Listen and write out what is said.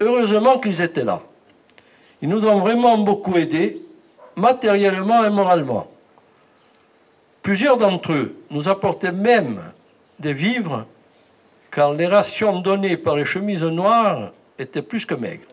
Heureusement qu'ils étaient là. Ils nous ont vraiment beaucoup aidés, matériellement et moralement. Plusieurs d'entre eux nous apportaient même des vivres, car les rations données par les chemises noires étaient plus que maigres.